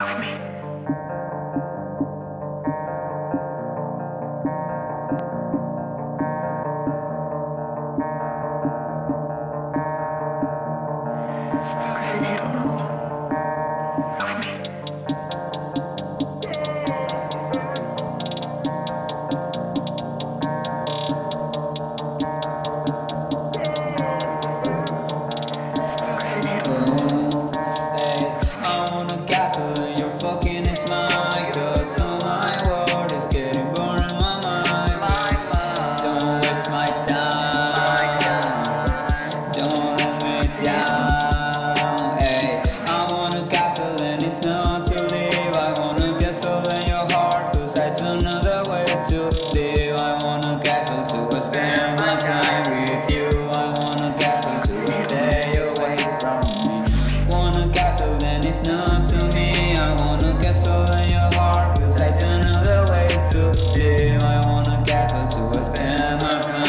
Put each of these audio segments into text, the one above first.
With me. Prepárate que esta noche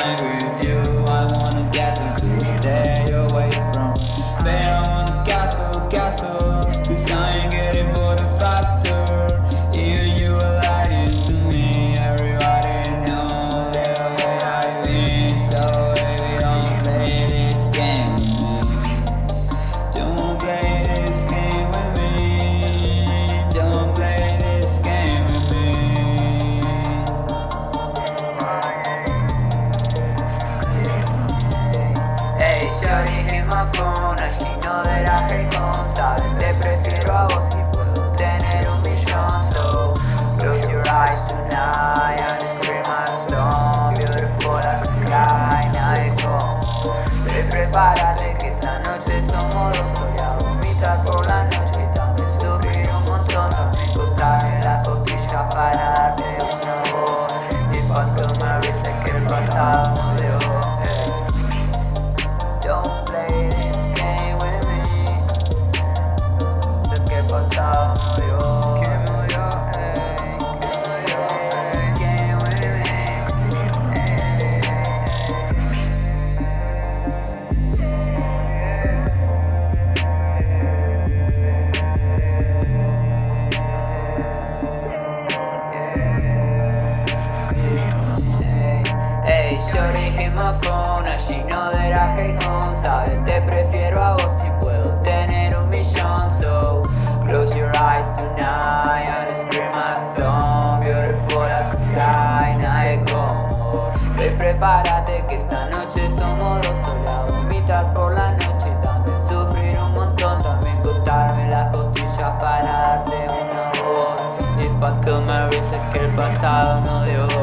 somos dos, voy a vomitar por la noche y también sufrir un montón. No me costaje la costilla para darte un sabor, y cuando me avise que el pasado murió. Don't play this game with me, sé que el pasado murió, que murió, Shorty hit my phone, and she know that I hate home. Sabes, te prefiero a vos si puedo tener un millón. So, close your eyes tonight and scream my song, beautiful as the sky, nadie como. Prepárate que esta noche somos dos, sola vomitas por la noche, también sufrir un montón, también cortarme las costillas para darte una voz. Y pa' que me avises que el pasado no dio.